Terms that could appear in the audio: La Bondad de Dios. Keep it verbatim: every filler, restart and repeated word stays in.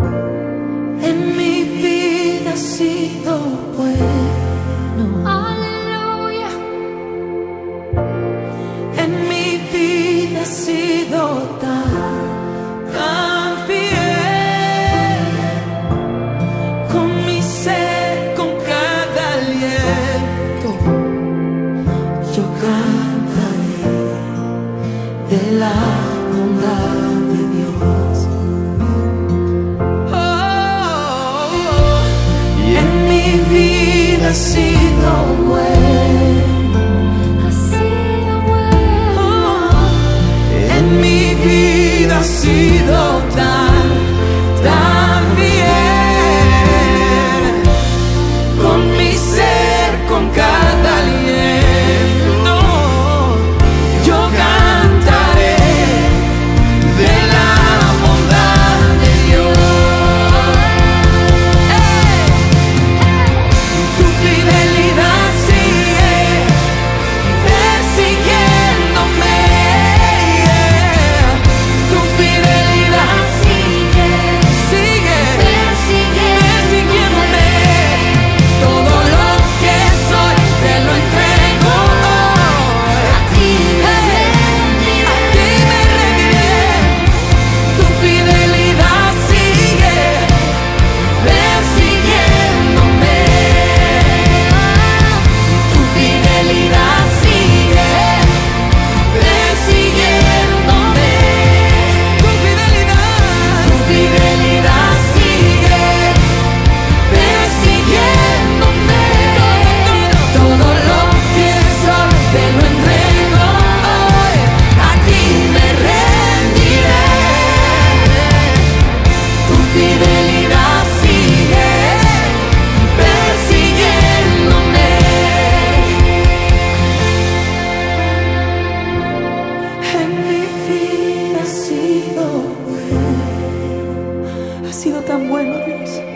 En mi vida ha sido bueno. Aleluya. En mi vida ha sido tan, tan fiel. Con mi ser, con cada aliento, yo cantaré de la bondad de Dios. Ha sido bueno, ha sido bueno. Oh, en mi vida ha sido tan, tan bien. Con mi ser, con cada aliento, yo cantaré de la bondad de Dios. Hey, hey. Ha sido tan bueno, Dios.